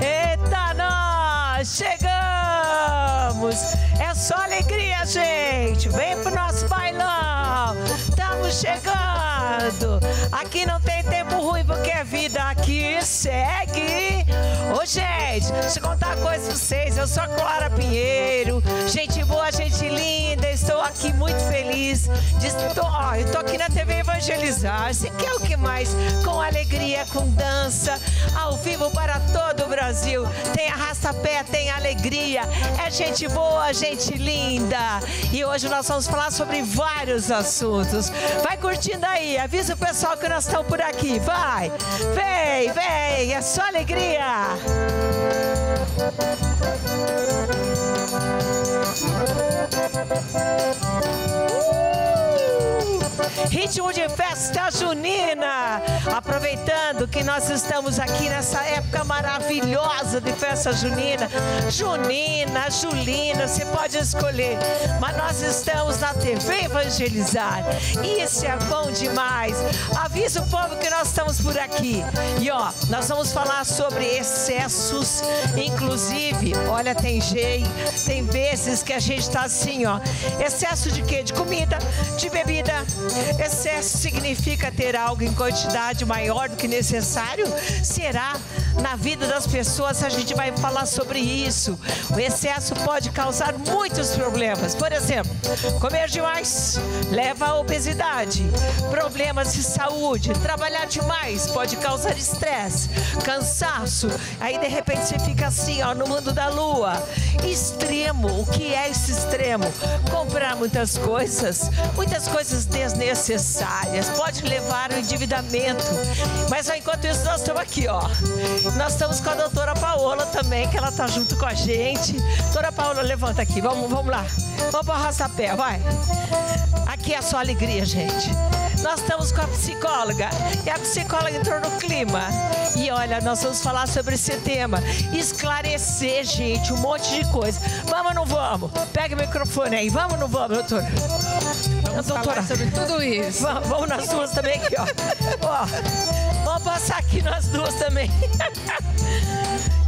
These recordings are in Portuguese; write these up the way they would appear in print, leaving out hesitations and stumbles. Eita, nós chegamos! É só alegria, gente! Vem pro nosso bailão! Estamos chegando! Aqui não tem tempo ruim, porque a vida aqui segue! Ô, gente, deixa eu contar uma coisa pra vocês. Eu sou a Clara Pinheiro, gente boa, gente linda. Estou aqui muito feliz. Eu tô aqui na TV Evangelizar. Se quer o que mais? Com alegria, com dança, ao vivo para todo o Brasil. Tem arrasta-pé, tem alegria. É gente boa, gente linda. E hoje nós vamos falar sobre vários assuntos. Vai curtindo aí, avisa o pessoal que nós estamos por aqui. Vai, vem, vem, é só alegria. Ritmo de festa junina, aproveitando que nós estamos aqui nessa época maravilhosa de festa junina, julina, você pode escolher, mas nós estamos na TV Evangelizar, isso é bom demais. Avisa o povo que nós estamos por aqui. E ó, nós vamos falar sobre excessos, inclusive, olha, tem jeito, tem vezes que a gente tá assim, ó, excesso de quê? De comida, de bebida. Excesso significa ter algo em quantidade maior do que necessário? Será? Na vida das pessoas a gente vai falar sobre isso. O excesso pode causar muitos problemas. Por exemplo, comer demais leva à obesidade, problemas de saúde, trabalhar demais pode causar estresse, cansaço, aí de repente você fica assim, ó, no mundo da lua. Extremo, o que é esse extremo? Comprar muitas coisas desnecessárias, pode levar ao endividamento. Mas enquanto isso nós estamos aqui, ó. Nós estamos com a doutora Paola também, que ela tá junto com a gente. Doutora Paola, levanta aqui, vamos lá. Vamos para o arrasta-pé, vai. Aqui é só alegria, gente. Nós estamos com a psicóloga, e a psicóloga entrou no clima. E olha, nós vamos falar sobre esse tema, esclarecer, gente, um monte de coisa. Vamos ou não vamos? Pega o microfone aí, vamos ou não vamos, doutora? Vamos falar sobre tudo isso. Vamos nas duas também aqui, ó. Ó, vamos passar aqui nós duas também.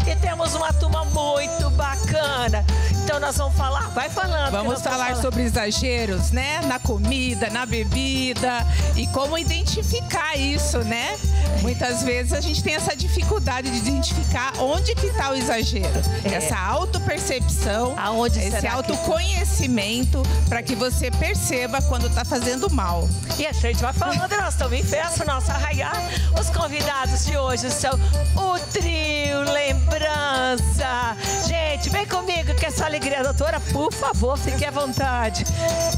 E temos uma turma muito bacana. Então nós vamos falar, vai falando. Vamos falar sobre exageros, né? Na comida, na bebida e como identificar isso, né? Muitas vezes a gente tem essa dificuldade de identificar onde que tá o exagero. É. Essa autopercepção, esse autoconhecimento para que você perceba quando tá fazendo mal. E a gente vai falando, nós estamos em festa, nossa arraiá. Os convidados de hoje são o Trio Lembrança. Gente, vem comigo que essa alegria, doutora, por favor, fique à vontade.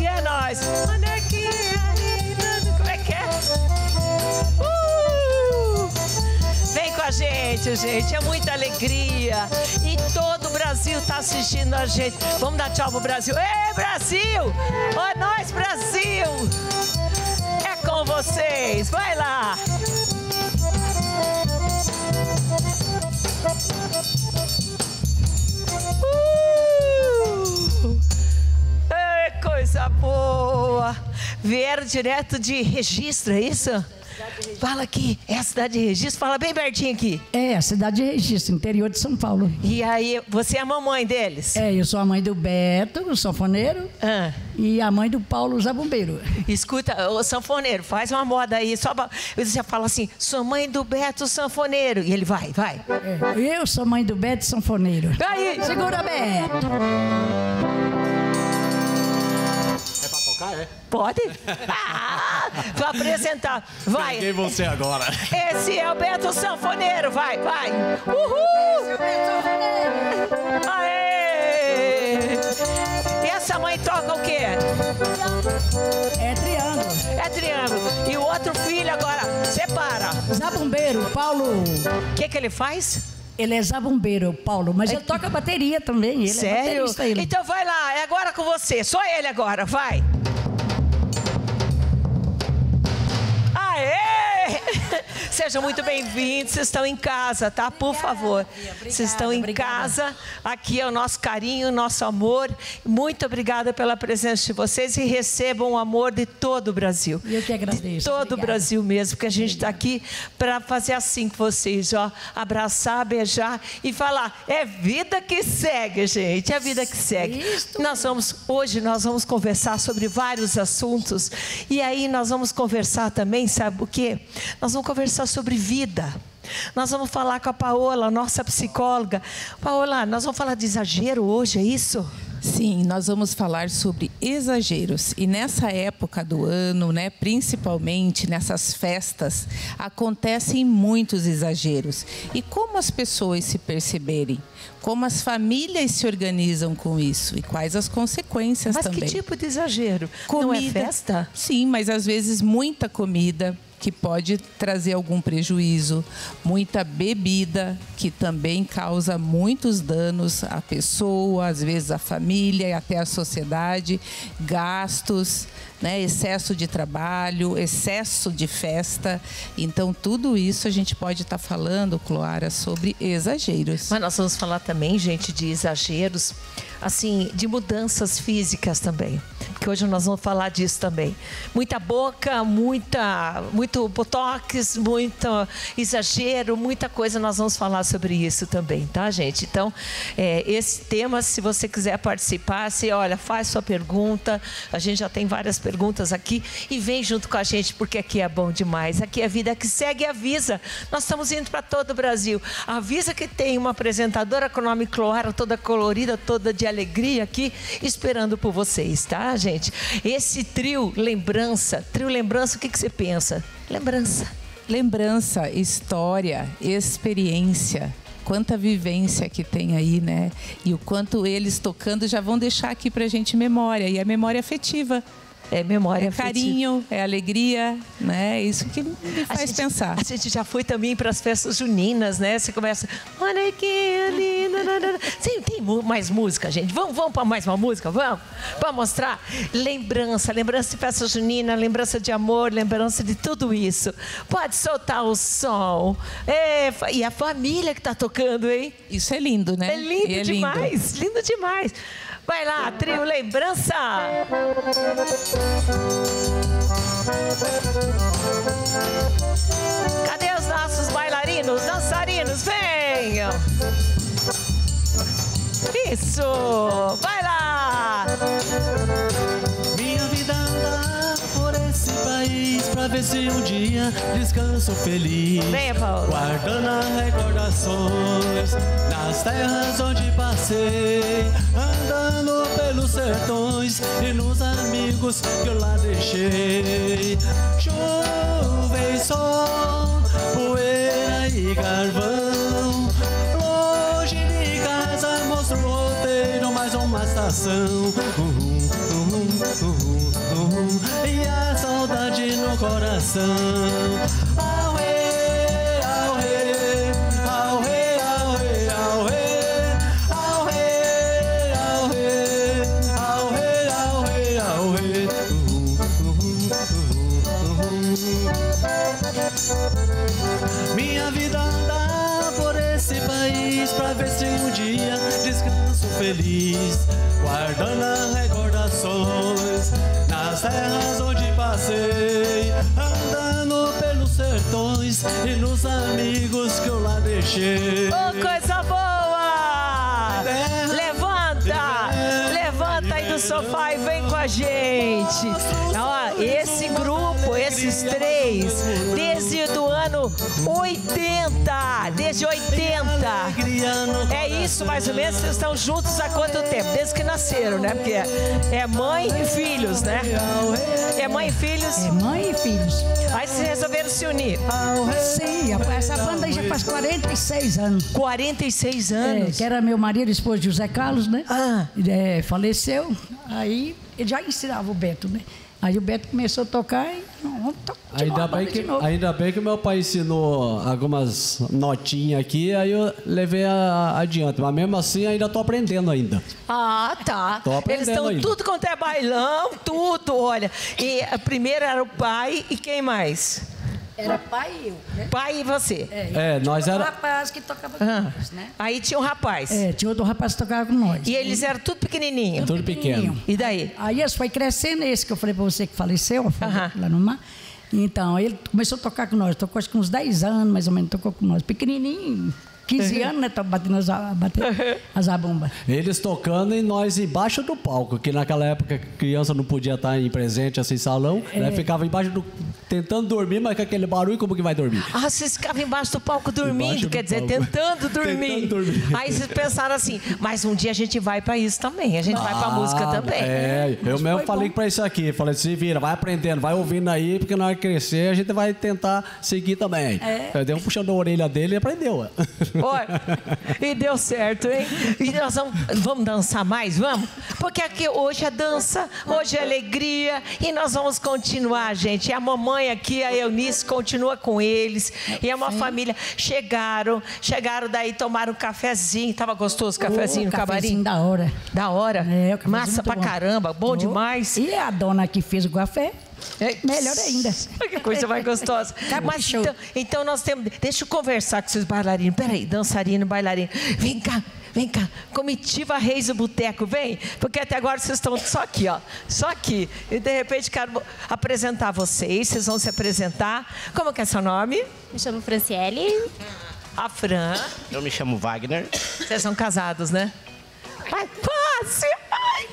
E é nóis. Como é que é? Vem com a gente, é muita alegria. E todo o Brasil tá assistindo a gente. Vamos dar tchau pro Brasil. Ei, Brasil! É nóis, Brasil! É com vocês, vai lá! É coisa boa! Vieram direto de Registro, é isso? Fala aqui, é a cidade de Registro? Fala bem pertinho aqui. É, a cidade de Registro, interior de São Paulo. E aí, você é a mamãe deles? É, eu sou a mãe do Beto, o sanfoneiro, e a mãe do Paulo Zabumbeiro. Escuta, ô sanfoneiro, faz uma moda aí, só pra... Você fala assim, sou mãe do Beto, sanfoneiro. E ele vai, vai. É, eu sou mãe do Beto, sanfoneiro. Aí, segura, Beto. É pra tocar, é? Pode? Ah, vou apresentar. Vai. Peguei você agora. Esse é o Beto Sanfoneiro. Vai, vai. Uhul! Esse é o Beto Sanfoneiro. Aê! E essa mãe toca o quê? É triângulo. É triângulo. E o outro filho agora, separa. Zabumbeiro, Paulo. O que ele faz? Ele é zabumbeiro, Paulo, mas ele toca bateria também. Ele sério? É baterista, ele. Então vai lá, é agora com você. Só ele agora, vai. Sejam muito bem-vindos. Vocês estão em casa, tá? Por favor. Vocês estão em casa. Aqui é o nosso carinho, o nosso amor. Muito obrigada pela presença de vocês e recebam o amor de todo o Brasil. E eu que agradeço. De todo o Brasil mesmo, porque a gente está aqui para fazer assim com vocês, ó. Abraçar, beijar e falar. É vida que segue, gente. É vida que segue. Hoje nós vamos conversar sobre vários assuntos. E aí nós vamos conversar também, sabe o quê? Nós vamos conversar sobre vida. Nós vamos falar com a Paola, nossa psicóloga. Paola, nós vamos falar de exagero hoje, é isso? Sim, nós vamos falar sobre exageros. E nessa época do ano, né, principalmente nessas festas, acontecem muitos exageros. E como as pessoas se perceberem? Como as famílias se organizam com isso? E quais as consequências também? Mas que tipo de exagero? Comida, não é festa? Sim, mas às vezes muita comida, que pode trazer algum prejuízo, muita bebida, que também causa muitos danos à pessoa, às vezes à família e até à sociedade, gastos, né, excesso de trabalho, excesso de festa. Então, tudo isso a gente pode estar falando, Clara, sobre exageros. Mas nós vamos falar também, gente, de exageros, assim, de mudanças físicas também. Que hoje nós vamos falar disso também. Muita boca, muito botox, muito exagero, muita coisa. Nós vamos falar sobre isso também, tá, gente? Então, esse tema, se você quiser participar, faz sua pergunta. A gente já tem várias perguntas aqui. E vem junto com a gente, porque aqui é bom demais. Aqui é a vida que segue e avisa. Nós estamos indo para todo o Brasil. Avisa que tem uma apresentadora com o nome Clara, toda colorida, toda de alegria aqui, esperando por vocês, tá, gente? Esse trio lembrança, o que você pensa? Lembrança. Lembrança, história, experiência. Quanta vivência que tem aí, né? E o quanto eles tocando já vão deixar aqui pra gente memória. E a memória afetiva. É memória, é carinho, é alegria, né? Isso que me faz pensar. A gente já foi também para as festas juninas, né? Você começa... Olha que ali... Tem mais música, gente. Vamos para mais uma música? Vamos? Para mostrar? Lembrança. Lembrança de festa junina, lembrança de amor, lembrança de tudo isso. Pode soltar o som. E a família que está tocando, hein? Isso é lindo, né? É lindo demais. Lindo demais. Vai lá, trio Lembrança! Cadê os nossos bailarinos, dançarinos? Venham! Isso! Vai lá! Minha vida anda por esse país pra ver se um dia descanso feliz. Venha, Paulo! Guardando as recordações nas terras onde passei, andando pelos sertões e nos amigos que eu lá deixei. Chuva e sol, poeira e carvão, longe de casa mostro o roteiro, mais uma estação. E a saudade no coração. Auê, auê, auê, auê, auê. Minha vida anda por esse país pra ver se um dia descanso feliz, guardando as recordações nas terras onde passei, andando pelos sertões e nos amigos que eu lá deixei. Oh, coisa boa! Levanta aí do sofá e vem com a gente. Ó, esse grupo, esses três, desde o ano 80, desde 80. É isso, mais ou menos, vocês estão juntos há quanto tempo? Desde que nasceram, né? Porque é mãe e filhos, né? É mãe e filhos? É mãe e filhos. Aí vocês resolveram se unir. Sim, essa banda já faz 46 anos. 46 anos? Que era meu marido, esposo José Carlos, né? Ah. Faleceu, aí ele já ensinava o Beto, né? Aí o Beto começou a tocar e vamos tocar de novo. Ainda bem que meu pai ensinou algumas notinhas aqui, aí eu levei adiante. Mas mesmo assim ainda tô aprendendo ainda. Ah, tá. Tô aprendendo. Eles estão ainda. Tudo quanto é bailão, tudo, olha. E a primeira era o pai e quem mais? Era pai e eu, né? Pai e você. É, nós era... rapaz que tocava com nós, né? Aí tinha um rapaz. É, tinha outro rapaz que tocava com nós. E eles eram tudo pequenininho? Tudo pequeno. E daí? Aí eles foi crescendo, esse que eu falei pra você que faleceu, lá no mar. Então, ele começou a tocar com nós, tocou acho que uns 10 anos, mais ou menos, tocou com nós, pequenininho. 15 anos, né? Batendo as zabumbas. Eles tocando e nós embaixo do palco, que naquela época a criança não podia estar em presente, assim, salão, né? Ficava embaixo do... tentando dormir, mas com aquele barulho, como que vai dormir? Ah, vocês ficavam embaixo do palco dormindo, quer dizer, tentando dormir. Aí vocês pensaram assim, mas um dia a gente vai pra isso também, a gente vai pra música também. É, eu mesmo falei pra isso aqui, falei, se vira, vai aprendendo, vai ouvindo aí, porque na hora que crescer a gente vai tentar seguir também. É. Eu dei um puxando a orelha dele e aprendeu. Olha, e deu certo, hein? E nós vamos dançar mais, vamos? Porque aqui hoje é dança, hoje é alegria, e nós vamos continuar, gente. E a mamãe aqui, a Eunice, continua com eles, e é uma família. Chegaram daí, tomaram um cafezinho, tava gostoso o cafezinho no cafezinho cabarim? Da hora. Da hora? É, o massa pra caramba, bom demais. E a dona que fez o café? Melhor ainda. Que coisa mais gostosa. Mas, então nós temos... Deixa eu conversar com esses bailarinos. Peraí, dançarino, bailarino. Vem cá, vem cá. Comitiva Reis do Boteco, vem. Porque até agora vocês estão só aqui, ó. Só aqui. E de repente quero apresentar vocês. Vocês vão se apresentar. Como que é seu nome? Me chamo Franciele. A Fran. Eu me chamo Wagner. Vocês são casados, né? Ai, quase! Ai.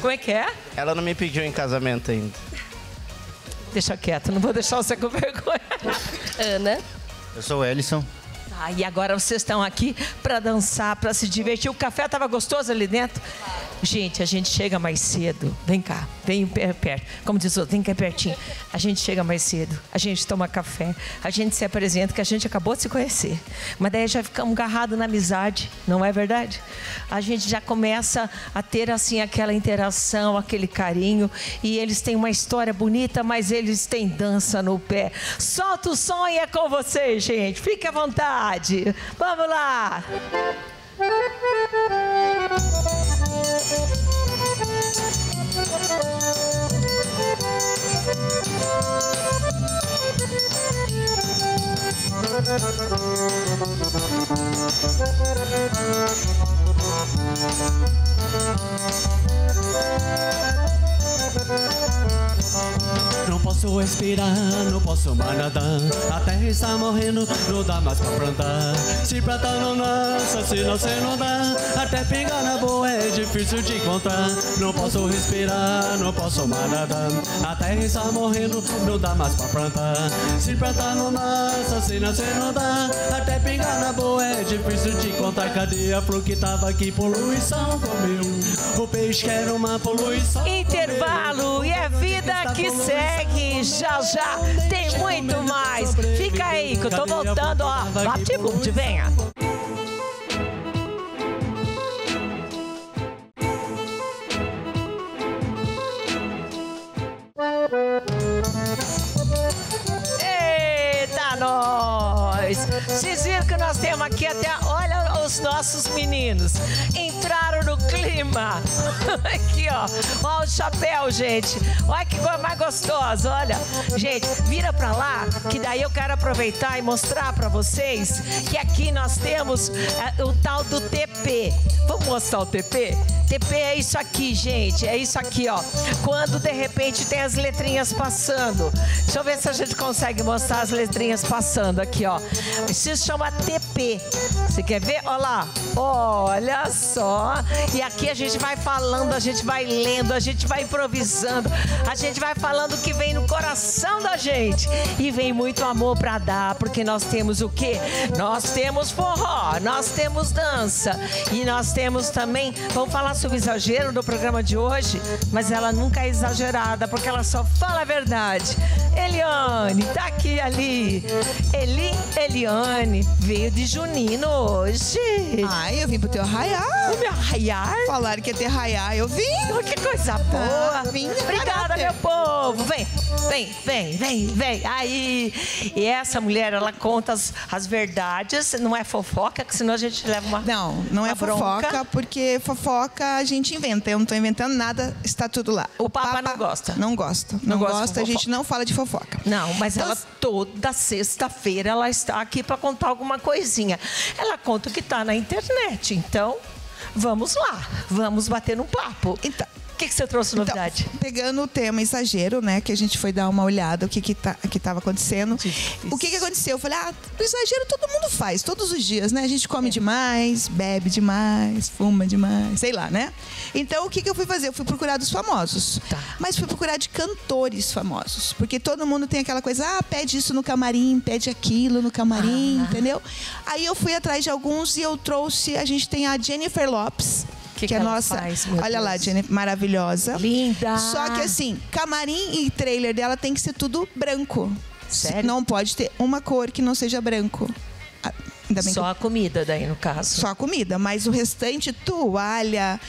Como é que é? Ela não me pediu em casamento ainda. Deixa quieto, não vou deixar você com vergonha. Ana. Eu sou o Elisson. Ah, e agora vocês estão aqui para dançar, para se divertir. O café estava gostoso ali dentro? Gente, a gente chega mais cedo. Vem cá, vem perto. Como diz o outro, vem cá pertinho. A gente chega mais cedo, a gente toma café, a gente se apresenta, que a gente acabou de se conhecer. Mas daí já ficamos agarrados na amizade, não é verdade? A gente já começa a ter, assim, aquela interação, aquele carinho. E eles têm uma história bonita, mas eles têm dança no pé. Solta o som e é com vocês, gente. Fique à vontade. Vamos lá! Não posso respirar, não posso mais nadar. A terra está morrendo, não dá mais pra plantar. Se plantar não nasce, se nascer não dá. Até pingar na boa é difícil de encontrar. Não posso respirar, não posso mais nadar. A terra está morrendo, não dá mais pra plantar. Se plantar não nasce, se nascer não dá. Até pingar na boa é difícil de encontrar. Cadê a flor que tava aqui? Poluição comeu. O peixe quer uma poluição. Intervalo, e é vida que segue. Já, já, tem muito mais. Fica aí que eu tô voltando, ó. Bate-bunde, venha. Eita, nós! Vocês viram que nós temos aqui até... Olha os nossos meninos. Entraram no clima. Aqui, ó. Olha o chapéu, gente. Olha que coisa mais gostosa, olha. Gente, vira pra lá, que daí eu quero aproveitar e mostrar pra vocês que aqui nós temos o tal do TP. Vamos mostrar o TP? TP é isso aqui, gente. É isso aqui, ó. Quando, de repente, tem as letrinhas passando. Deixa eu ver se a gente consegue mostrar as letrinhas passando aqui, ó. Isso se chama TP. Você quer ver? Olha lá, olha só. E aqui a gente vai falando, a gente vai lendo, a gente vai improvisando, a gente vai falando o que vem no coração da gente. E vem muito amor pra dar, porque nós temos o quê? Nós temos forró, nós temos dança e nós temos também, vamos falar sobre o exagero do programa de hoje, mas ela nunca é exagerada, porque ela só fala a verdade. Eliane, tá aqui ali. Eliane veio de Junino hoje. Ai, eu vim pro teu arraiar. O meu arraiar? Falaram que ia ter arraiar, eu vim. Que coisa boa. Ah, vim. Obrigada, meu povo. Vem, vem, vem, vem, vem. Aí, e essa mulher, ela conta as verdades, não é fofoca, que senão a gente leva uma Não é fofoca, bronca. Porque fofoca a gente inventa. Eu não tô inventando nada, está tudo lá. O Papa não gosta. Não gosta. Não gosta, a gente não fala de fofoca. Não, mas então, ela toda sexta-feira ela está aqui para contar alguma coisinha. Ela conta o que está na internet, então vamos lá, vamos bater um papo. Então, o que você trouxe novidade? Então, pegando o tema exagero, né, que a gente foi dar uma olhada, o que estava acontecendo. O que aconteceu? Eu falei, ah, exagero todo mundo faz, todos os dias, né? A gente come demais, bebe demais, fuma demais, sei lá, né? Então, o que eu fui fazer? Eu fui procurar dos famosos. Tá. Mas fui procurar de cantores famosos, porque todo mundo tem aquela coisa, ah, pede isso no camarim, pede aquilo no camarim, entendeu? Aí eu fui atrás de alguns e eu trouxe, a gente tem a Jennifer Lopez, que é nossa, faz, olha Deus. Lá, Jennifer, maravilhosa. Linda! Só que assim, camarim e trailer dela tem que ser tudo branco. Sério? Não pode ter uma cor que não seja branco. Ainda bem. Só que... a comida daí, no caso. Só a comida, mas o restante, toalha,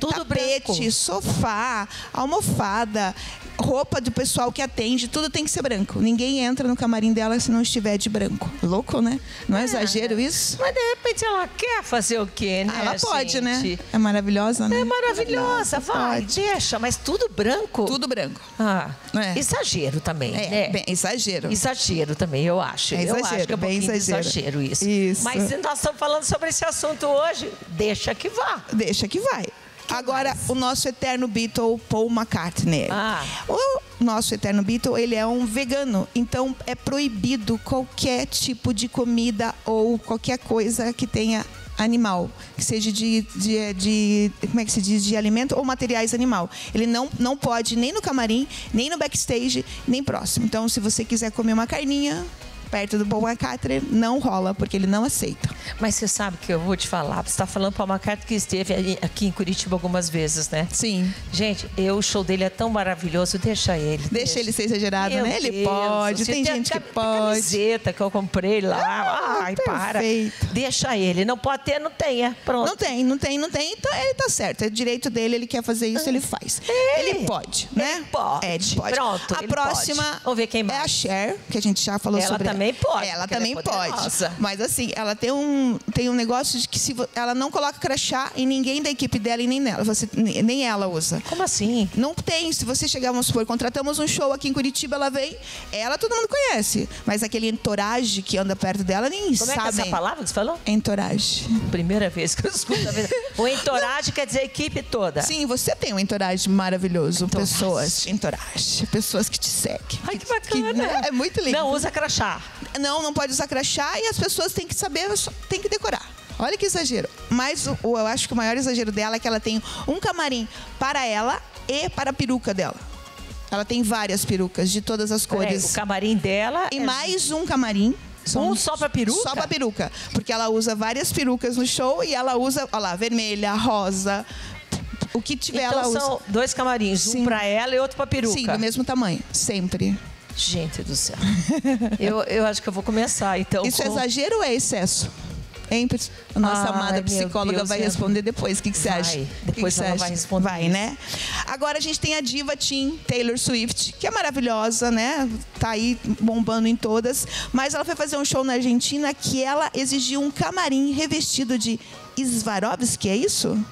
tudo tapete, branco. Sofá, almofada, roupa do pessoal que atende, tudo tem que ser branco. Ninguém entra no camarim dela se não estiver de branco. Louco, né? Não é exagero isso? Mas de repente ela quer fazer o quê, né? Ela pode, gente? Né? É maravilhosa, né? É maravilhosa, vai, pode. Deixa, mas tudo branco? Tudo branco. Ah, é. Exagero também, né? Bem, exagero. Exagero também, eu acho. É exagero, eu acho que é um bem exagero isso. Mas nós estamos falando sobre esse assunto hoje. Deixa que vá. Deixa que vai. Agora, o nosso eterno Beatle, Paul McCartney. Ah. O nosso eterno Beatle, ele é um vegano. Então, é proibido qualquer tipo de comida ou qualquer coisa que tenha animal. Que seja como é que se diz? De alimento ou materiais animal. Ele não pode nem no camarim, nem no backstage, nem próximo. Então, se você quiser comer uma carninha... perto do Paul McCartney, não rola, porque ele não aceita. Mas você sabe que eu vou te falar, você está falando para o Paul McCartney que esteve aqui em Curitiba algumas vezes, né? Sim. Gente, o show dele é tão maravilhoso, deixa ele. Deixa ele ser exagerado, né? Ele pode, tem gente que pode. A camiseta que eu comprei lá, ai, para. Perfeito. Deixa ele, não pode ter, não tenha, pronto. Não tem, então ele tá certo, é direito dele, ele quer fazer isso, ele faz. Ele pode, né? Ele pode. É, ele pode. Pronto, a próxima é a Cher, que a gente já falou sobre ela. Pode, ela também pode. Mas assim, ela tem um negócio de que se ela não coloca crachá em ninguém da equipe dela e nem nela. Nem ela usa. Como assim? Não tem. Se você chegar, vamos supor, contratamos um show aqui em Curitiba, ela vem. Ela todo mundo conhece. Mas aquele entourage que anda perto dela, nem sabe. Como é que é essa palavra que você falou? Entourage. Primeira vez que eu escuto. O entourage quer dizer a equipe toda. Sim, você tem um entourage maravilhoso. Entourage. Pessoas. Entourage. Pessoas que te seguem. Ai, que bacana. Né? É muito lindo. Não usa crachá. Não pode usar crachá e as pessoas têm que saber, têm que decorar. Olha que exagero. Mas eu acho que o maior exagero dela é que ela tem um camarim para ela e para a peruca dela. Ela tem várias perucas de todas as cores. O camarim dela... E mais um camarim. Só pra peruca? Só pra peruca. Porque ela usa várias perucas no show e ela usa, olha lá, vermelha, rosa... O que tiver ela usa. Então são dois camarins. Sim. Um pra ela e outro pra peruca. Sim, do mesmo tamanho. Sempre. Gente do céu. Eu acho que eu vou começar, então. Isso é exagero ou é excesso? A nossa amada psicóloga vai responder depois. O que você acha? Depois ela vai responder. Vai, né? Agora a gente tem a diva teen, Taylor Swift, que é maravilhosa, né? Tá aí bombando em todas. Mas ela foi fazer um show na Argentina que ela exigiu um camarim revestido de Swarovski, é isso?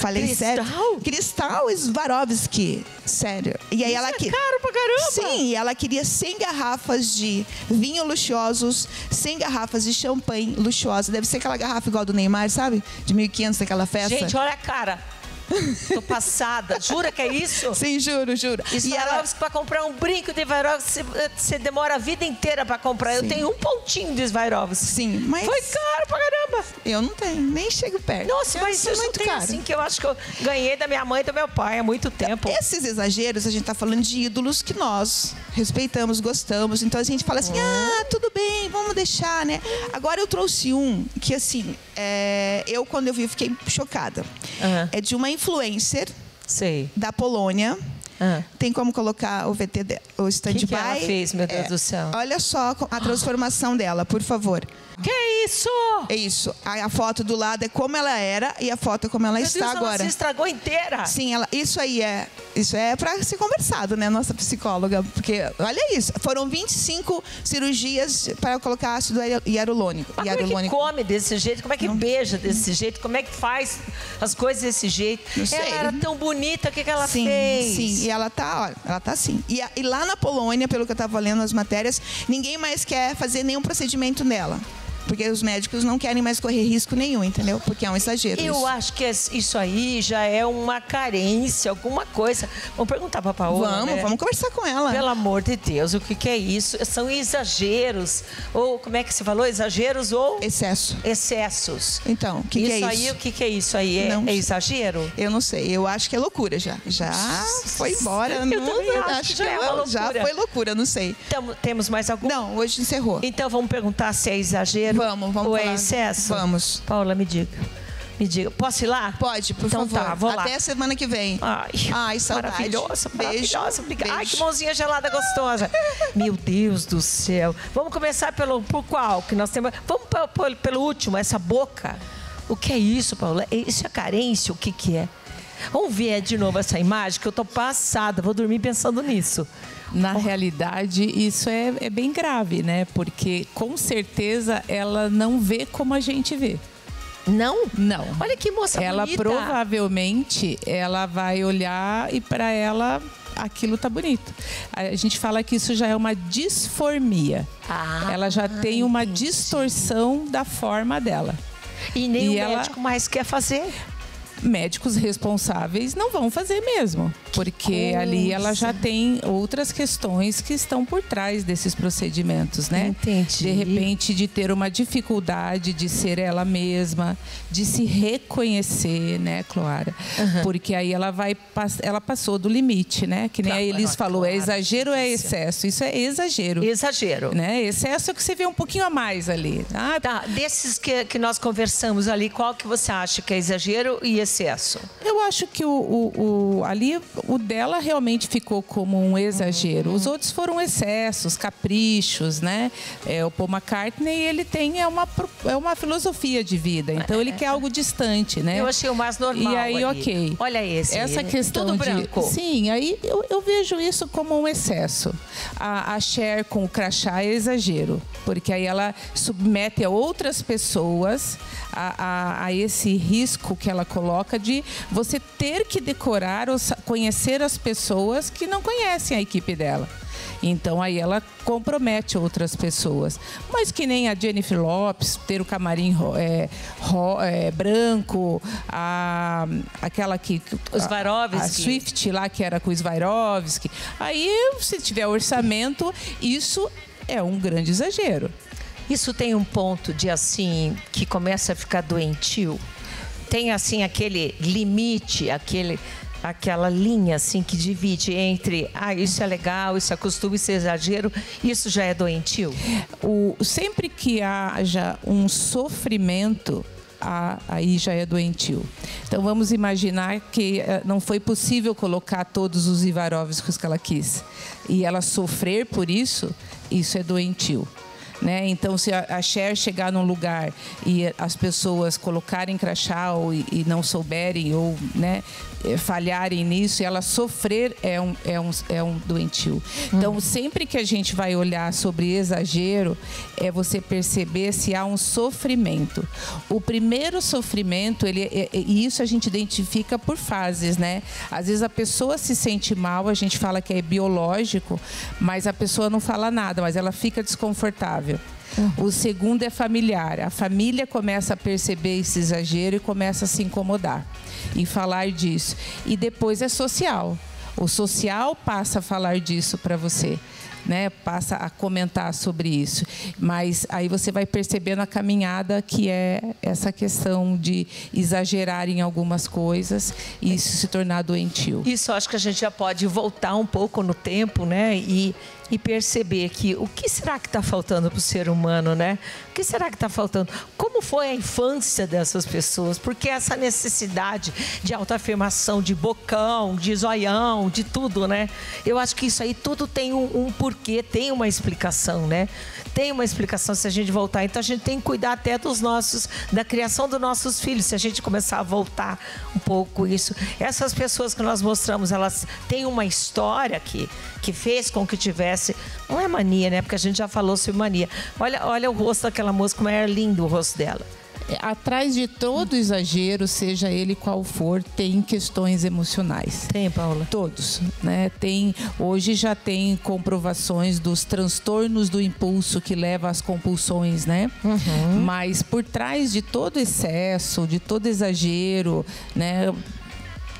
Falei sério? Cristal Swarovski. Sério. E aí ela é caro pra caramba. Sim, ela queria 100 garrafas de vinho luxuosos, 100 garrafas de champanhe luxuosa. Deve ser aquela garrafa igual do Neymar, sabe? De 1.500 daquela festa. Gente, olha a cara. Tô passada. Jura que é isso? Sim, juro. E ela... pra comprar um brinco de Swarovski, você demora a vida inteira pra comprar. Sim. Eu tenho um pontinho de Swarovski. Sim, mas... foi caro pra caramba. Eu não tenho, nem chego perto. Nossa, mas isso é muito caro. Assim, que eu acho que eu ganhei da minha mãe e do meu pai há muito tempo. Esses exageros, a gente tá falando de ídolos que nós respeitamos, gostamos. Então a gente fala assim, tudo bem, vamos deixar, né? Agora eu trouxe um que, assim, quando eu vi, eu fiquei chocada. É de uma influencer da Polônia Tem como colocar o VT dela, o stand-by. Que ela fez, meu Deus do céu. Olha só a transformação dela, por favor. Que isso? É isso. A foto do lado é como ela era e a foto é como ela está agora. Meu Deus, ela se estragou inteira. Sim, ela, isso aí é... Isso é para ser conversado, né, nossa psicóloga. Porque, olha isso, foram 25 cirurgias para colocar ácido hialurônico. Mas como é que come desse jeito? Como é que beija desse jeito? Como é que faz as coisas desse jeito? Não sei. Ela era tão bonita, o que que ela fez? Sim, e ela tá, olha, ela tá assim. E lá na Polônia, pelo que eu estava lendo nas matérias, ninguém mais quer fazer nenhum procedimento nela. Porque os médicos não querem mais correr risco nenhum, entendeu? Porque é um exagero. Eu acho que isso aí já é uma carência, alguma coisa. Vamos perguntar para a Paola, vamos conversar com ela. Pelo amor de Deus, o que que é isso? São exageros, ou como é que se falou? Exageros ou... Excesso. Excessos. Então, o que que é isso? Isso aí, o que que é isso aí? É exagero? Eu não sei, eu acho que é loucura já. Já foi embora. Eu acho que já é uma loucura. Já foi loucura, não sei. Então, temos mais algum? Não, hoje encerrou. Então, vamos perguntar se é exagero. Vamos ou é excesso? Vamos. Paola, me diga. Me diga. Posso ir lá? Pode, por favor. Então tá, vou lá. Até semana que vem. Ai, saudade. Maravilhosa, maravilhosa. Beijo. Ai, que mãozinha gelada gostosa. Meu Deus do céu. Vamos começar por qual? Que nós temos... Vamos pelo último, essa boca. O que é isso, Paola? Isso é carência? O que que é? Vamos ver de novo essa imagem, que eu tô passada. Vou dormir pensando nisso. Na realidade, isso é bem grave, né? Porque, com certeza, ela não vê como a gente vê. Não? Não. Olha que moça bonita. Ela provavelmente, ela vai olhar e para ela... aquilo tá bonito. A gente fala que isso já é uma disformia. Ela já tem uma distorção da forma dela. E nem o médico mais quer fazer. Médicos responsáveis não vão fazer mesmo, porque ali ela já tem outras questões que estão por trás desses procedimentos, né? Entendi. De repente, de ter uma dificuldade de ser ela mesma, de se reconhecer, né, Clara? Uhum. Porque aí ela passou do limite, né? Que nem a Elis falou, é exagero ou é excesso? Isso é exagero. Exagero. Né? Excesso é que você vê um pouquinho a mais ali. Tá, desses que nós conversamos ali, qual que você acha que é exagero e excesso? Excesso. Eu acho que o dela realmente ficou como um exagero. Os outros foram excessos, caprichos, né? O Paul McCartney, ele tem uma filosofia de vida. Então, ele quer algo distante, né? Eu achei o mais normal. E aí, ok. Olha esse. Essa questão tudo branco. Sim, aí eu vejo isso como um excesso. A Cher com o crachá é exagero. Porque aí ela submete a outras pessoas a esse risco que ela coloca de você ter que decorar ou conhecer as pessoas que não conhecem a equipe dela. Então, aí ela compromete outras pessoas. Mas que nem a Jennifer Lopez, ter o camarim branco, aquela que... Os Swarovski. A Swift lá, que era com os Swarovski. Aí, se tiver orçamento, isso é um grande exagero. Isso tem um ponto de, assim, que começa a ficar doentio? Tem, assim, aquele limite, aquela linha, assim, que divide entre, isso é legal, isso é costume, isso é exagero, isso já é doentio? Sempre que haja um sofrimento, aí já é doentio. Então, vamos imaginar que não foi possível colocar todos os Swarovskis que ela quis. E ela sofrer por isso, isso é doentio. Né? Então, se a Cher chegar num lugar e as pessoas colocarem crachá e não souberem ou, né, falharem nisso, e ela sofrer é um doentio. Então, sempre que a gente vai olhar sobre exagero, é você perceber se há um sofrimento. O primeiro sofrimento, e isso a gente identifica por fases, né? Às vezes a pessoa se sente mal, a gente fala que é biológico, mas a pessoa não fala nada, mas ela fica desconfortável. O segundo é familiar. A família começa a perceber esse exagero e começa a se incomodar e falar disso. E depois é social. O social passa a falar disso para você, né? Passa a comentar sobre isso. Mas aí você vai percebendo a caminhada, que é essa questão de exagerar em algumas coisas e isso se tornar doentio. Isso, acho que a gente já pode voltar um pouco no tempo, né? E perceber que o que será que está faltando para o ser humano, né? O que será que está faltando? Como Como foi a infância dessas pessoas? Porque essa necessidade de autoafirmação, de bocão, de zoião, de tudo, né? Eu acho que isso aí tudo tem um porquê, tem uma explicação, né? Tem uma explicação se a gente voltar. Então a gente tem que cuidar até dos nossos, da criação dos nossos filhos. Se a gente começar a voltar um pouco isso. Essas pessoas que nós mostramos, elas têm uma história que fez com que tivesse... Não é mania, né? Porque a gente já falou sobre mania. Olha o rosto daquela moça, como é lindo o rosto dela. Atrás de todo exagero, seja ele qual for, tem questões emocionais. Tem, Paula? Todos, né? Tem, hoje já tem comprovações dos transtornos do impulso que leva às compulsões, né? Uhum. Mas por trás de todo excesso, de todo exagero, né?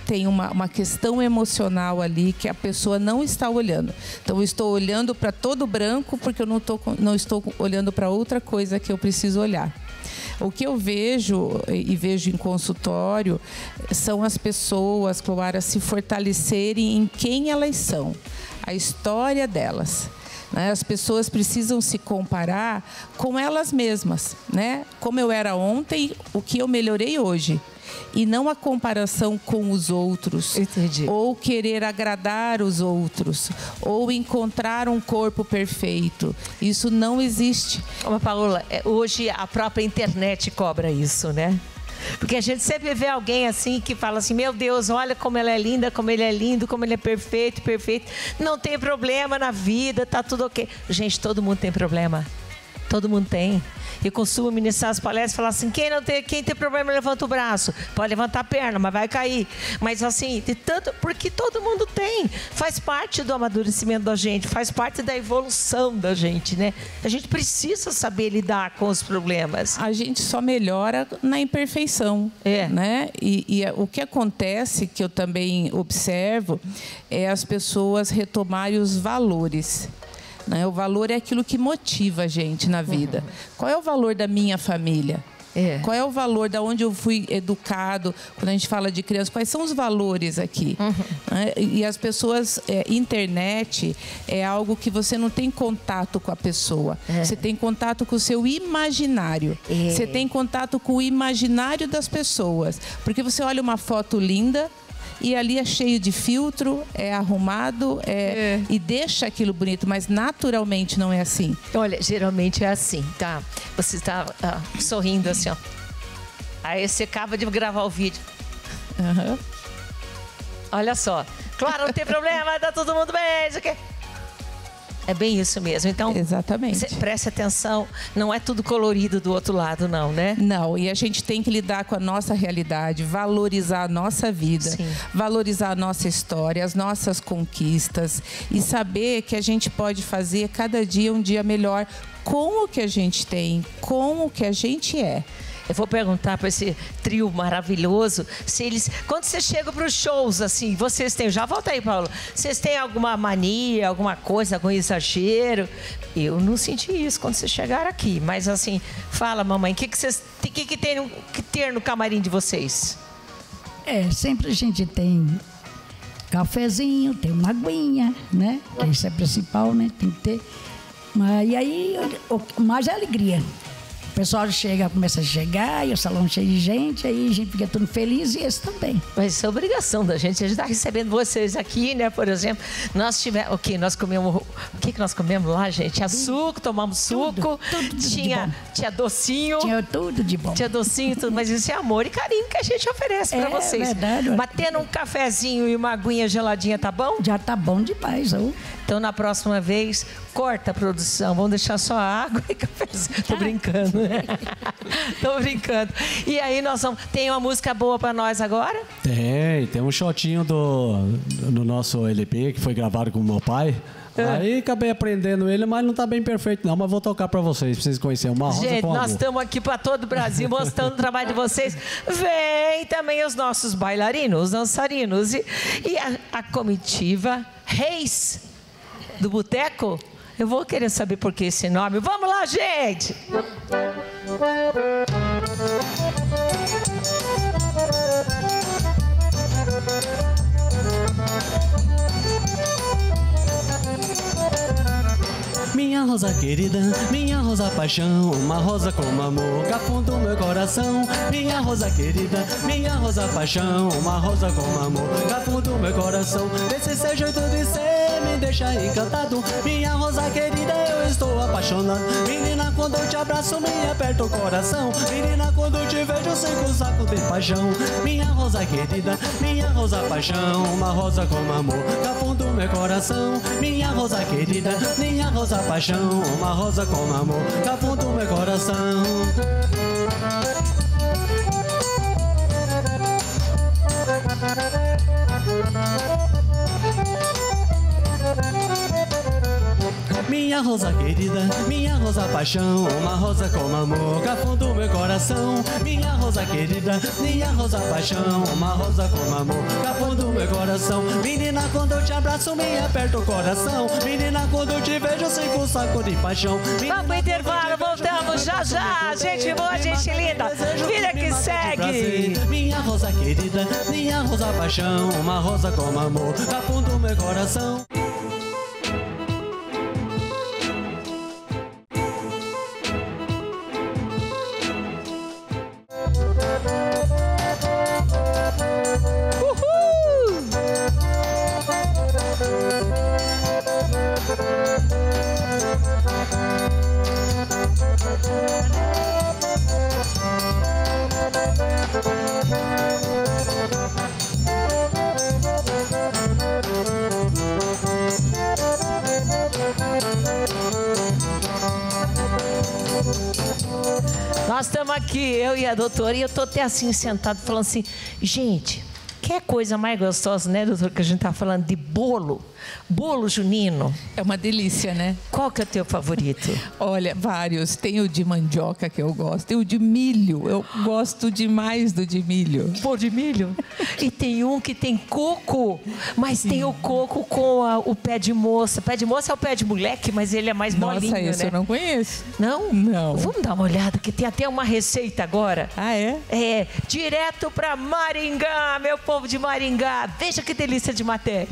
Tem uma questão emocional ali que a pessoa não está olhando. Então, eu estou olhando para todo branco porque eu não estou olhando para outra coisa que eu preciso olhar. O que eu vejo, e vejo em consultório, são as pessoas, Clara, se fortalecerem em quem elas são, a história delas. Né? As pessoas precisam se comparar com elas mesmas, né? Como eu era ontem, o que eu melhorei hoje. E não a comparação com os outros. Entendi. Ou querer agradar os outros, ou encontrar um corpo perfeito. Isso não existe. Mas, Paola, hoje a própria internet cobra isso, né? Porque a gente sempre vê alguém assim que fala assim, meu Deus, olha como ela é linda, como ele é lindo, como ele é perfeito, perfeito. Não tem problema na vida, tá tudo ok. Gente, todo mundo tem problema. Todo mundo tem. Eu costumo ministrar as palestras e falar assim, quem tem problema levanta o braço, pode levantar a perna, mas vai cair. Mas assim, de tanto, porque todo mundo tem. Faz parte do amadurecimento da gente, faz parte da evolução da gente, né? A gente precisa saber lidar com os problemas. A gente só melhora na imperfeição, né? E o que acontece, que eu também observo, é as pessoas retomarem os valores. O valor é aquilo que motiva a gente na vida. Qual é o valor da minha família? Qual é o valor da onde eu fui educado? Quando a gente fala de criança, quais são os valores aqui? E as pessoas, internet é algo que você não tem contato com a pessoa. Você tem contato com o seu imaginário. Você tem contato com o imaginário das pessoas. Porque você olha uma foto linda, e ali é cheio de filtro, é arrumado, e deixa aquilo bonito, mas naturalmente não é assim. Olha, geralmente é assim, tá? Você está sorrindo assim, ó. Aí você acaba de gravar o vídeo. Uhum. Olha só. Claro, não tem problema, tá todo mundo bem. É bem isso mesmo, então... Exatamente. Preste atenção, não é tudo colorido do outro lado, não, né? Não, e a gente tem que lidar com a nossa realidade, valorizar a nossa vida, sim, valorizar a nossa história, as nossas conquistas e saber que a gente pode fazer cada dia um dia melhor com o que a gente tem, com o que a gente é. Eu vou perguntar para esse trio maravilhoso, se eles, quando vocês chegam para os shows, assim, vocês têm, já volta aí, Paulo, vocês têm alguma mania, alguma coisa, algum exagero? Eu não senti isso quando vocês chegaram aqui, mas assim, fala, mamãe, o que vocês, que tem que ter no camarim de vocês? Sempre a gente tem cafezinho, tem uma aguinha, né? Isso é principal, né? Tem que ter. Mas, e aí, mais alegria. O pessoal começa a chegar, e o salão cheio de gente, aí a gente fica tudo feliz e esse também. Mas isso é obrigação da gente, a gente está recebendo vocês aqui, né? Por exemplo, nós tivemos, nós comemos, o que nós comemos lá, gente? Tinha suco, tomamos suco, tudo tinha docinho. Tinha tudo de bom. Tinha docinho e tudo, mas isso é amor e carinho que a gente oferece para vocês. É verdade. Batendo um cafezinho e uma aguinha geladinha, tá bom? Já tá bom demais, ó. Então, na próxima vez, corta a produção. Vamos deixar só água e cafezinho. Tô brincando. Tô brincando. E aí, nós vamos... Tem uma música boa pra nós agora? Tem um shotinho do nosso LP, que foi gravado com o meu pai. Aí acabei aprendendo ele, mas não tá bem perfeito não, mas vou tocar pra vocês, pra vocês conhecerem. Uma rosa. Gente, nós estamos aqui pra todo o Brasil mostrando o trabalho de vocês. Vem também os nossos bailarinos, os dançarinos e a comitiva Reis do Boteco. Eu vou querer saber por que esse nome. Vamos lá, gente! Minha Minha rosa querida, minha rosa paixão, uma rosa como amor que afunda o meu coração. Minha rosa querida, minha rosa paixão, uma rosa como amor que afunda o meu coração. Esse seu jeito de ser me deixa encantado. Minha rosa querida, eu estou apaixonado. Menina, quando eu te abraço, me aperta o coração. Menina, quando eu te vejo, sinto um saco de paixão. Minha rosa querida, minha rosa paixão, uma rosa como amor que afunda o meu coração. Minha rosa querida, minha rosa paixão, uma rosa como amor que afunda o meu coração. Minha rosa querida, minha rosa paixão, uma rosa como amor que afunda o meu coração. Minha rosa querida, minha rosa paixão, uma rosa como amor que afunda o meu coração. Menina, quando eu te abraço, me aperta o coração. Menina, quando eu te vejo, sinto um saco de paixão. Vamos pro intervalo, voltamos já já. Gente boa, gente linda, Vida que Segue. Minha rosa querida, minha rosa paixão, uma rosa como amor que afunda o meu coração. Nós estamos aqui, eu e a doutora, e eu estou até assim sentado falando assim, gente, que coisa mais gostosa, né, doutora, que a gente está falando de bolo, bolo junino. É uma delícia, né? Qual que é o teu favorito? Olha, vários. Tem o de mandioca que eu gosto, tem o de milho, eu gosto demais do de milho. Bolo de milho? E tem um que tem coco, mas tem o coco com o pé de moça. O pé de moça é o pé de moleque, mas ele é mais molinho, né? Nossa, esse eu não conheço. Não? Não. Vamos dar uma olhada, que tem até uma receita agora. Ah, é? É, direto para Maringá, meu povo de Maringá. Veja que delícia de matéria.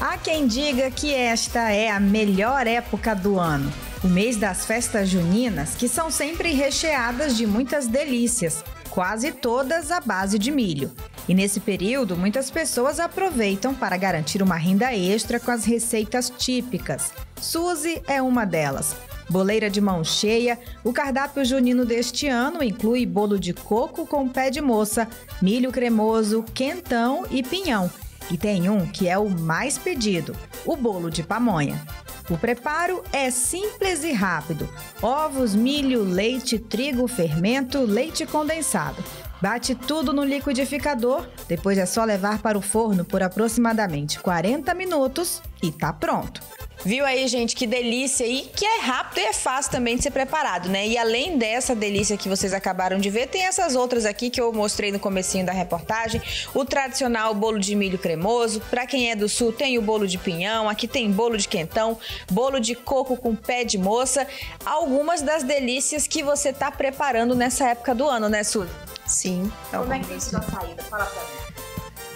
Há quem diga que esta é a melhor época do ano, o mês das festas juninas, que são sempre recheadas de muitas delícias, quase todas à base de milho. E nesse período, muitas pessoas aproveitam para garantir uma renda extra com as receitas típicas. Suzy é uma delas. Boleira de mão cheia, o cardápio junino deste ano inclui bolo de coco com pé de moça, milho cremoso, quentão e pinhão. E tem um que é o mais pedido, o bolo de pamonha. O preparo é simples e rápido. Ovos, milho, leite, trigo, fermento, leite condensado. Bate tudo no liquidificador, depois é só levar para o forno por aproximadamente 40 minutos e tá pronto. Viu aí, gente, que delícia aí, que é rápido e é fácil também de ser preparado, né? E além dessa delícia que vocês acabaram de ver, tem essas outras aqui que eu mostrei no comecinho da reportagem. O tradicional bolo de milho cremoso, pra quem é do sul tem o bolo de pinhão, aqui tem bolo de quentão, bolo de coco com pé de moça. Algumas das delícias que você tá preparando nessa época do ano, né, Su? Sim. Então, como é que tem sua saída? Fala pra mim.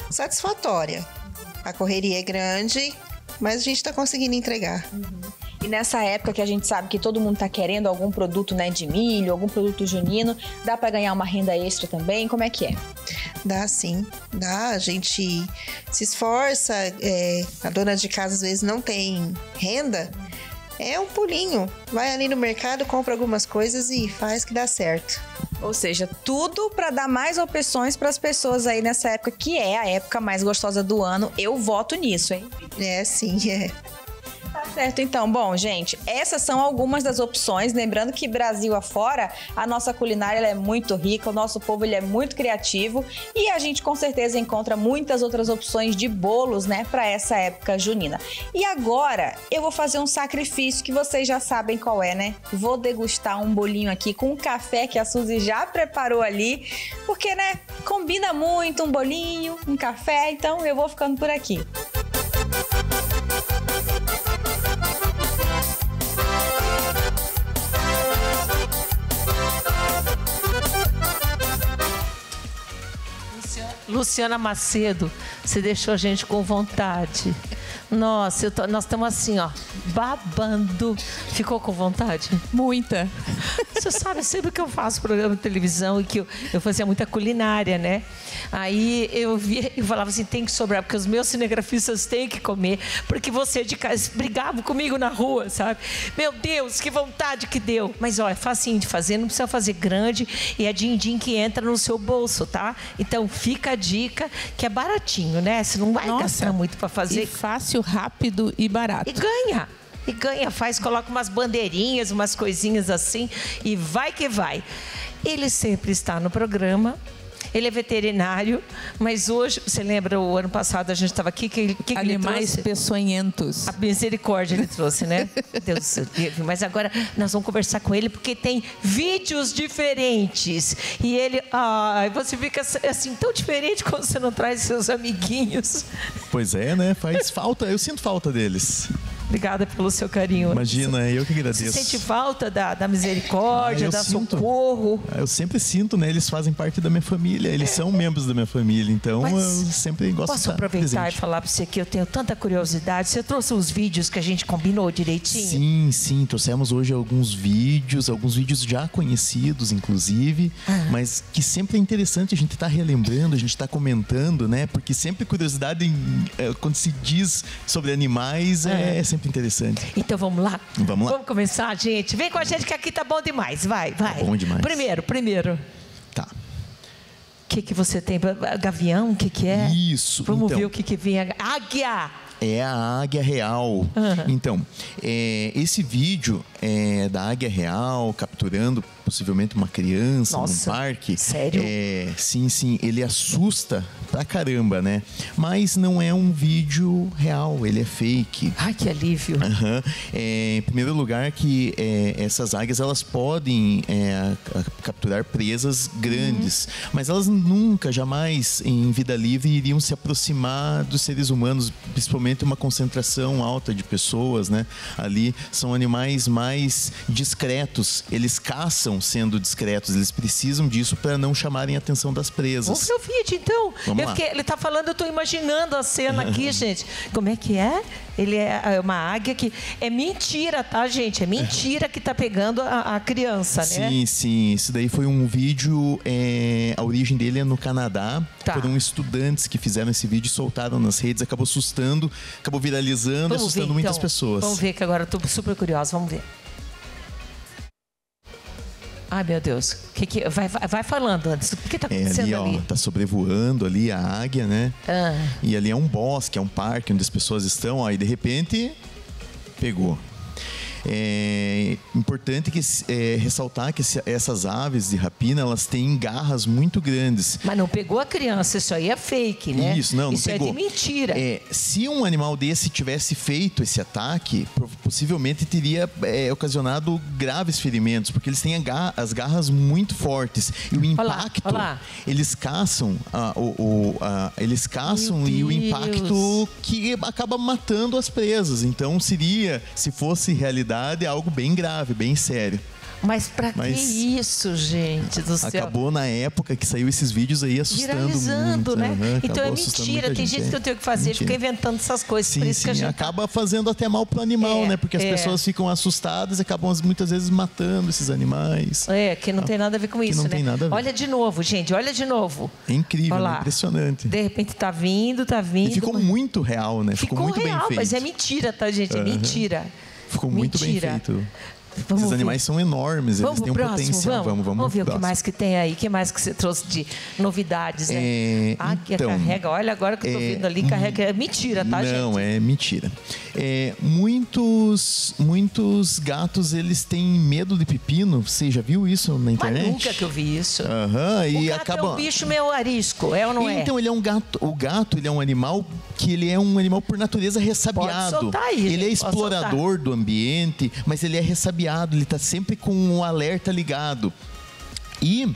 Satisfatória. A correria é grande, mas a gente está conseguindo entregar. E nessa época que a gente sabe que todo mundo está querendo algum produto, né, de milho, algum produto junino, dá para ganhar uma renda extra também? Como é que é? Dá sim, dá. A gente se esforça, a dona de casa às vezes não tem renda, é um pulinho. Vai ali no mercado, compra algumas coisas e faz que dá certo. Ou seja, tudo para dar mais opções para as pessoas aí nessa época, que é a época mais gostosa do ano. Eu voto nisso, hein? É, sim, é. Tá certo, então. Bom, gente, essas são algumas das opções. Lembrando que Brasil afora, a nossa culinária ela é muito rica, o nosso povo ele é muito criativo e a gente com certeza encontra muitas outras opções de bolos, né, para essa época junina. E agora eu vou fazer um sacrifício que vocês já sabem qual é, né? Vou degustar um bolinho aqui com um café que a Suzy já preparou ali, porque, né, combina muito um bolinho, um café, então eu vou ficando por aqui. Luciana Macedo, você deixou a gente com vontade. Nossa, nós estamos assim, ó, babando. Ficou com vontade? Muita. Você sabe, sempre que eu faço programa de televisão e que eu fazia muita culinária, né? Aí eu via e falava assim, tem que sobrar, porque os meus cinegrafistas têm que comer, porque você de casa brigava comigo na rua, sabe? Meu Deus, que vontade que deu. Mas, ó, é facinho de fazer, não precisa fazer grande e é din-din que entra no seu bolso, tá? Então, fica a dica que é baratinho, né? Você não vai gastar muito para fazer. E fácil, rápido e barato. E ganha. E ganha, faz, coloca umas bandeirinhas, umas coisinhas assim e vai que vai. Ele sempre está no programa, ele é veterinário, mas hoje, você lembra, o ano passado a gente estava aqui, que animais peçonhentos. A misericórdia ele trouxe, né? Deus do céu, mas agora nós vamos conversar com ele porque tem vídeos diferentes. E ele, ai, você fica assim tão diferente quando você não traz seus amiguinhos. Pois é, né? Faz falta, eu sinto falta deles. Obrigada pelo seu carinho. Imagina, eu que agradeço. Você sente falta da misericórdia, da socorro? Eu sempre sinto, né? Eles fazem parte da minha família, eles são membros da minha família, então mas eu sempre gosto de estar presente. Posso aproveitar e falar para você que eu tenho tanta curiosidade. Você trouxe os vídeos que a gente combinou direitinho? Sim, sim, trouxemos hoje alguns vídeos já conhecidos, inclusive, mas que sempre é interessante a gente estar relembrando, a gente estar comentando, né? Porque sempre curiosidade, quando se diz sobre animais, é sempre interessante. Então vamos lá? Vamos lá. Vamos começar, gente. Vem com a gente que aqui tá bom demais. Vai, vai. Tá bom demais. Primeiro. Tá. O que você tem? Gavião? O que é? Isso. Vamos ver o que vem. Águia! É a águia real. Então, esse vídeo da águia real capturando possivelmente uma criança num parque. Sério? Sim, sim. Ele assusta pra caramba, né? Mas não é um vídeo real, ele é fake. Ai, que alívio. Em primeiro lugar que essas águias, elas podem capturar presas grandes, mas elas nunca, jamais em vida livre iriam se aproximar dos seres humanos, principalmente uma concentração alta de pessoas, né? Ali são animais mais discretos, eles caçam sendo discretos, eles precisam disso para não chamarem a atenção das presas. Vamos ver o vídeo, então. Ele está falando, eu estou imaginando a cena aqui, gente. Como é que é? Ele é uma águia que... É mentira, tá, gente? É mentira que está pegando a criança, né? Sim, sim. Isso daí foi um vídeo, a origem dele é no Canadá. Foram estudantes que fizeram esse vídeo e soltaram nas redes, acabou assustando, acabou viralizando, vamos assustando ver, muitas pessoas. Vamos ver, que agora eu tô super curiosa, vamos ver. Ai, meu Deus, que vai falando antes, o que tá acontecendo ali? Tá sobrevoando ali a águia, né? E ali é um bosque, é um parque onde as pessoas estão, ó, e de repente, pegou. É importante ressaltar que essas aves de rapina, elas têm garras muito grandes. Mas não pegou a criança, isso aí é fake, né? Isso, não pegou. Isso é de mentira. Se um animal desse tivesse feito esse ataque, possivelmente teria ocasionado graves ferimentos, porque eles têm as garras muito fortes. E o impacto, eles caçam, eles caçam e o impacto que acaba matando as presas. Então, seria, se fosse realidade, é algo bem grave, bem sério. Mas que isso, gente do céu? Acabou na época que saiu esses vídeos aí assustando muito, né? Então é mentira, tem gente que eu tenho que fazer, fica inventando essas coisas. Por isso que a gente acaba fazendo até mal pro animal, né? Porque as pessoas ficam assustadas e acabam muitas vezes matando esses animais. Que não tem nada a ver com isso, né? Não tem nada a ver. Olha de novo, gente, olha de novo. É incrível, né? Impressionante. De repente tá vindo. E ficou muito real, né? Ficou muito bem feito. Mas é mentira, tá, gente? É mentira. Ficou muito bem feito. Esses animais são enormes, eles têm um potencial. Vamos ver o que mais que tem aí, o que mais que você trouxe de novidades, né? Que carrega, olha agora que eu tô vendo ali, carrega, é mentira, tá, gente? Não, é mentira. Muitos gatos, eles têm medo de pepino, você já viu isso na internet? Mas nunca que eu vi isso. O gato é um bicho meio arisco, é ou não é? Então, ele é um gato, o gato, ele é um animal que ele é um animal por natureza ressabiado. Ele é explorador do ambiente, mas ele é ressabiado. Ele está sempre com um alerta ligado. E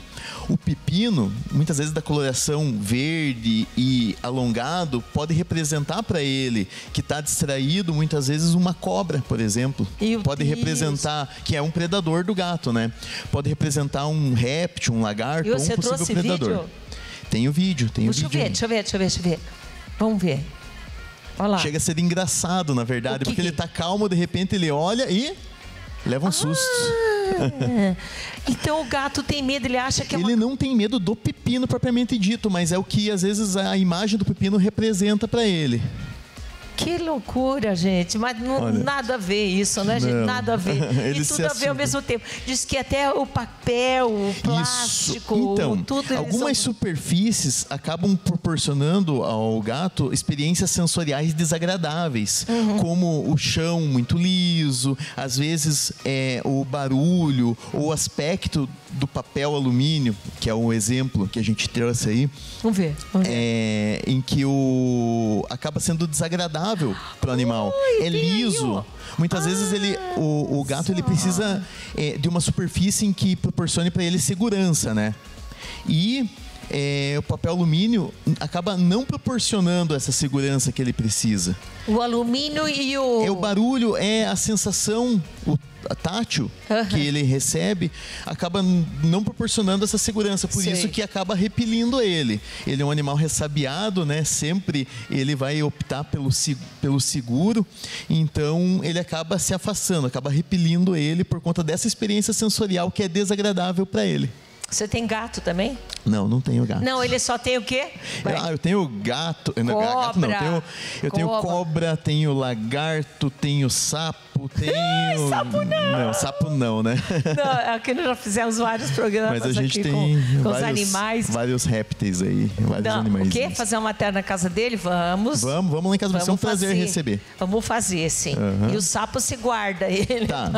o pepino, muitas vezes da coloração verde e alongado, pode representar para ele, que está distraído, muitas vezes uma cobra, por exemplo. Pode representar, que é um predador do gato, né? Pode representar um réptil, um lagarto, ou um possível predador. Tem o vídeo, tem o vídeo. Deixa eu ver, vamos ver. Olá. Chega a ser engraçado, na verdade, porque ele tá calmo, de repente ele olha e leva um susto. Então o gato tem medo, ele acha que é uma... Ele não tem medo do pepino propriamente dito, mas é o que às vezes a imagem do pepino representa para ele. Que loucura, gente. Mas não, nada a ver isso, né, gente? Nada a ver. E tudo a ver ao mesmo tempo. Diz que até o papel, o plástico, então, tudo... Algumas superfícies acabam proporcionando ao gato experiências sensoriais desagradáveis, como o chão muito liso, às vezes o barulho, o aspecto do papel alumínio, que é um exemplo que a gente trouxe aí. Vamos ver. Vamos ver. Em que acaba sendo desagradável para o animal. É liso. Muitas vezes o gato ele precisa de uma superfície em que proporcione para ele segurança, né? E o papel alumínio acaba não proporcionando essa segurança que ele precisa. O alumínio e o... O barulho é a sensação, a tátil que ele recebe, acaba não proporcionando essa segurança, por isso que acaba repelindo ele. Ele é um animal ressabiado, né? Sempre ele vai optar pelo seguro, então ele acaba se afastando, acaba repelindo ele por conta dessa experiência sensorial que é desagradável para ele. Você tem gato também? Não, não tenho gato. Não, ele só tem o quê? Eu tenho gato. Não, gato não. Eu tenho cobra, tenho lagarto, tenho sapo, tenho... Ai, sapo não! Não, sapo não, né? Não, aqui nós já fizemos vários programas. Mas a gente aqui tem com vários, os animais. Vários répteis aí, vários animais. O quê? Fazer uma matéria na casa dele? Vamos. Vamos lá em casa. Vai ser um prazer receber. Vamos fazer, sim. E o sapo se guarda ele. Tá.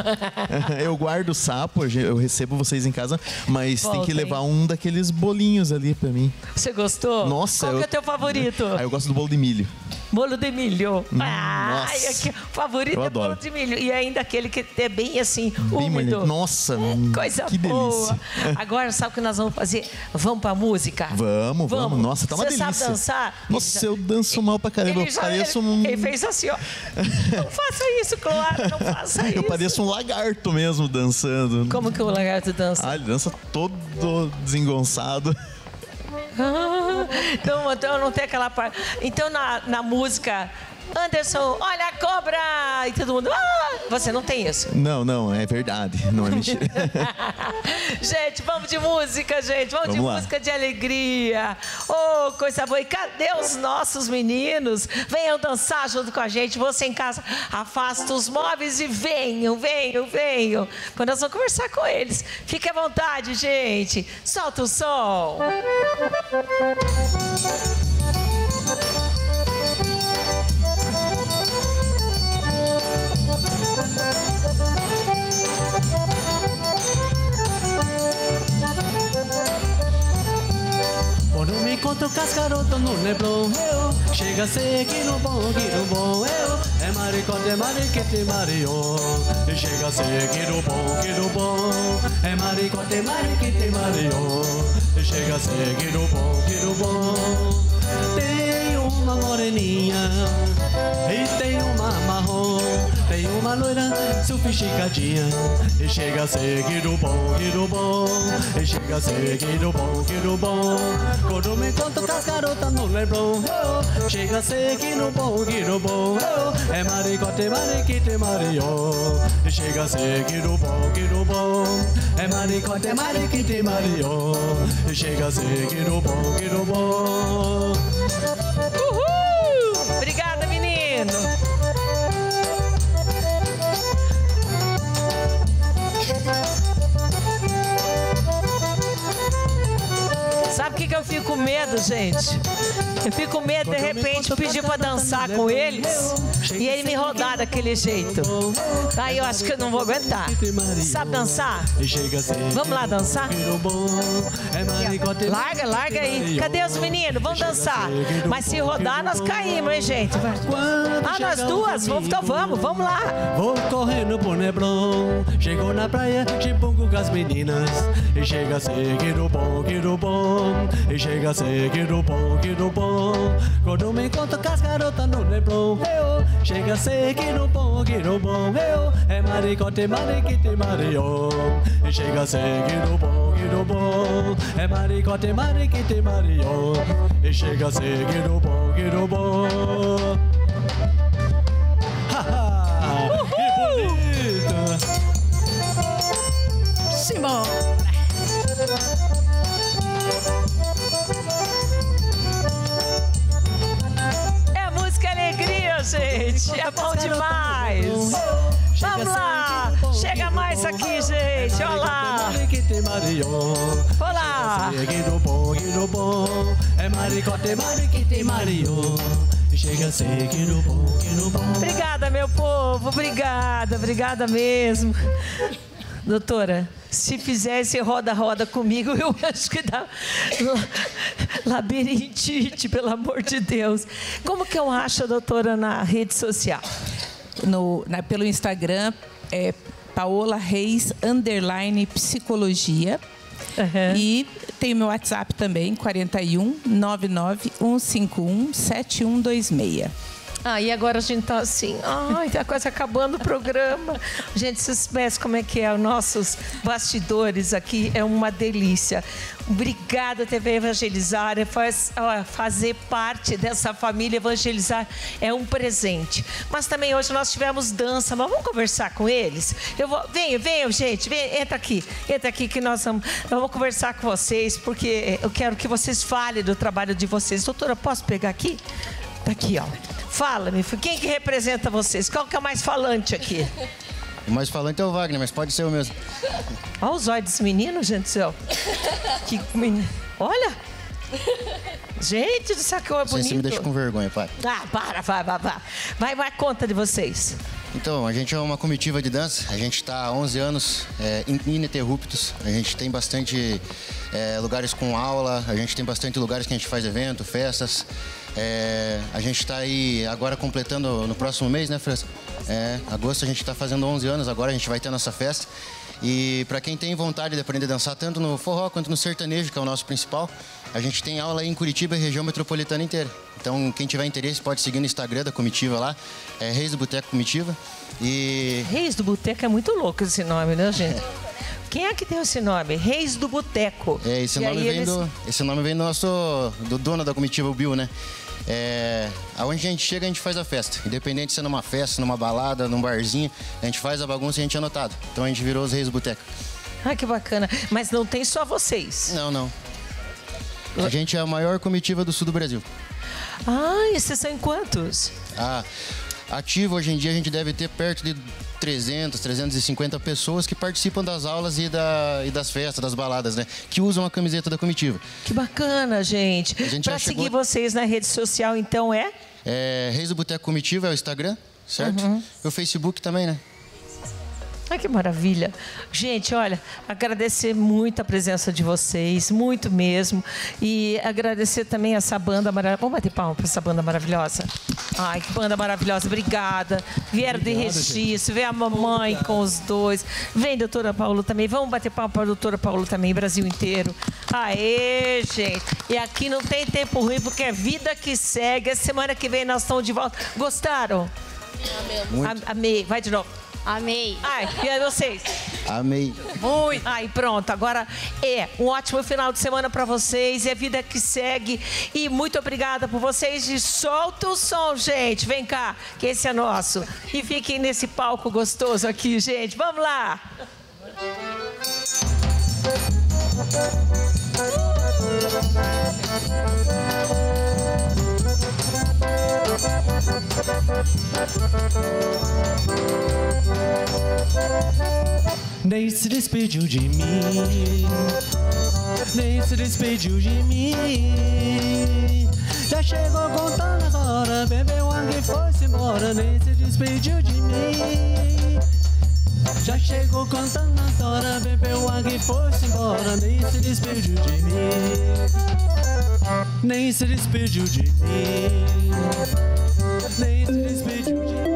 Eu guardo o sapo, eu recebo vocês em casa, mas tem que levar um daqueles bolinhos ali pra mim. Você gostou? Nossa. Qual que é o teu favorito? Eu gosto do bolo de milho. Bolo de milho. Nossa. Favorito é bolo de milho. E ainda aquele que é bem assim, úmido. Nossa. Coisa boa. Delícia. Agora, sabe o que nós vamos fazer? Vamos pra música? Vamos. Nossa, tá uma delícia. Você sabe dançar? Nossa, eu danço mal pra caramba. Eu pareço um... Ele fez assim, ó. Não faça isso, claro, não faça isso. Eu pareço um lagarto mesmo dançando. Como que o lagarto dança? Ah, ele dança todo desengonçado. Então não tem aquela parte. Então na música, Anderson, olha a cobra! E todo mundo, você não tem isso. Não, é verdade, não é mentira. Gente, vamos de música, gente. Vamos de música de alegria. Oh, coisa boa. E cadê os nossos meninos? Venham dançar junto com a gente. Você em casa, afasta os móveis e venham. Quando nós vamos conversar com eles. Fique à vontade, gente. Solta o som. Por um encontro cascaroto no Leblon, eu chega a ser que no bom, eu é maricote, é mariquete, marion. E chega a ser que no bom, é maricote, é mariquete, marion. E chega a ser que no bom. Tem uma moreninha e tem uma marrom, tem uma loira sofisticadinha. E chega a ser que no bom, e chega a ser que no bom. Quando me encontro com as garotas no Leblon, chega a ser que no bom, é maricote, mariquite, marion. E chega a ser que no bom, é maricote, mariquite, marion. E chega a ser que no bom. Uhul! Obrigada, menino! Sabe o que eu fico com medo, gente? Eu fico com medo, de repente, pedir pra dançar com eles e ele me rodar daquele jeito. Aí eu acho que eu não vou aguentar. Sabe dançar? Vamos lá dançar? Larga aí. Cadê os meninos? Vamos dançar. Mas se rodar, nós caímos, hein, gente? Nós duas? Então vamos lá. Vou correndo pro Leblon, chegou na praia, chipungo com as meninas. E chega a ser que no bom, e chega a ser que no bom. Quando me encontro com as garotas no Leblon, eu chega a ser que no bom, eu é maricote, mariquite, marion. E chega a ser que no bom, é maricote, mariquite, marion. E chega a ser que no bom. É música alegria, gente. É bom demais. Vamos lá. Chega mais aqui, gente. Olha lá. Olha lá. Obrigada, meu povo. Obrigada. Obrigada mesmo. Doutora, se fizesse roda-roda comigo, eu acho que dá labirintite, pelo amor de Deus. Como que eu acho a doutora na rede social? Pelo Instagram, é Paola Reis, _psicologia. Uhum. E tem o meu WhatsApp também, 41 99 151 7126. Ah, e agora a gente tá assim, ai, tá quase acabando o programa. Gente, vocês pensam como é que é, os nossos bastidores aqui é uma delícia. Obrigada, TV Evangelizar, fazer parte dessa família Evangelizar é um presente. Mas também hoje nós tivemos dança, mas vamos conversar com eles? Venham, gente, entra aqui que nós vamos conversar com vocês, porque eu quero que vocês falem do trabalho de vocês. Doutora, posso pegar aqui? Tá aqui, ó. Fala-me, quem que representa vocês? Qual que é o mais falante aqui? O mais falante é o Wagner, mas pode ser o mesmo. Olha os olhos desse menino, gente do céu. Que menino. Olha! Gente do sacão, é bonito. Você me deixa com vergonha, pai. Ah, para, vai, conta de vocês. Então, a gente é uma comitiva de dança, a gente está há 11 anos ininterruptos, a gente tem bastante lugares com aula, a gente tem bastante lugares que a gente faz evento, festas. A gente está aí agora completando no próximo mês, né, França? Agosto a gente está fazendo 11 anos, agora a gente vai ter a nossa festa. E para quem tem vontade de aprender a dançar tanto no forró quanto no sertanejo, que é o nosso principal, a gente tem aula aí em Curitiba e região metropolitana inteira. Então, quem tiver interesse pode seguir no Instagram da comitiva lá, é Reis do Boteco Comitiva. E Reis do Boteco é muito louco esse nome, né, gente? Quem é que deu esse nome? Reis do Boteco. Esse nome vem do dono da comitiva, o Bill, né? Aonde a gente chega, a gente faz a festa. Independente de ser numa festa, numa balada, num barzinho, a gente faz a bagunça e a gente é notado. Então a gente virou os Reis do Boteco. Ah, que bacana. Mas não tem só vocês? Não, não. A gente é a maior comitiva do sul do Brasil. Ah, e vocês são em quantos? Ah, ativo hoje em dia a gente deve ter perto de 300, 350 pessoas que participam das aulas e das festas, das baladas, né? Que usam a camiseta da comitiva. Que bacana, gente. Pra seguir vocês na rede social, então, é Reis do Boteco Comitiva, é o Instagram, certo? Uhum. E o Facebook também, né? Ai, que maravilha. Gente, olha, agradecer muito a presença de vocês, muito mesmo. E agradecer também essa banda maravilhosa. Vamos bater palma para essa banda maravilhosa? Ai, que banda maravilhosa. Obrigada. Vieram de Registro, veio a mamãe com os dois. Vem, doutora Paula, também. Vamos bater palma para a doutora Paula também, Brasil inteiro. Aê, gente. E aqui não tem tempo ruim, porque é vida que segue. A semana que vem nós estamos de volta. Gostaram? Amei. Vai de novo. Amei. Ai, e aí vocês? Amei. Muito. Ai, pronto. Agora um ótimo final de semana pra vocês. É vida que segue. E muito obrigada por vocês. E solta o som, gente. Vem cá, que esse é nosso. E fiquem nesse palco gostoso aqui, gente. Vamos lá. Nem se despediu de mim, nem se despediu de mim. Já chegou contando as horas, bebeu água e foi-se embora. Nem se despediu de mim. Já chegou contando as horas, bebeu água e foi-se embora. Nem se despediu de mim, nem se despediu de mim, nem se despediu de mim.